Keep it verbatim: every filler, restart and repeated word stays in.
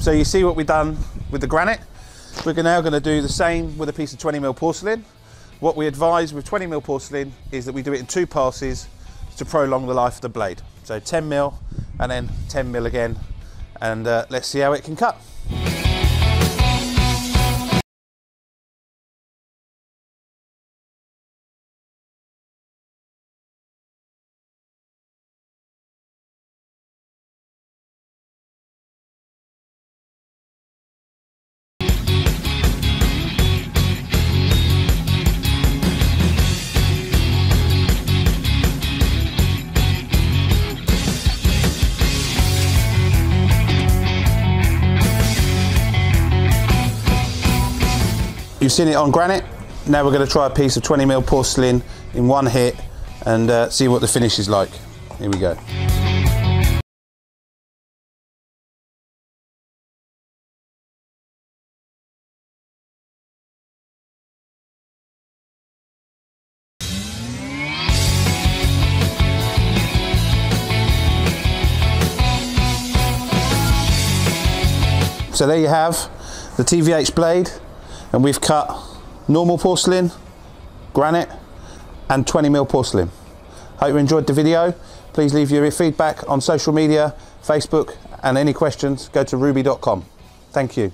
So you see what we've done with the granite. We're now going to do the same with a piece of twenty mil porcelain. What we advise with twenty mil porcelain is that we do it in two passes to prolong the life of the blade. So ten mil and then ten mil again, and uh, let's see how it can cut. You've seen it on granite. Now we're going to try a piece of twenty mil porcelain in one hit and uh, see what the finish is like. Here we go. So there you have the T V H blade. And we've cut normal porcelain, granite, and twenty mil porcelain. Hope you enjoyed the video. Please leave your feedback on social media, Facebook, and any questions, go to rubi dot com. Thank you.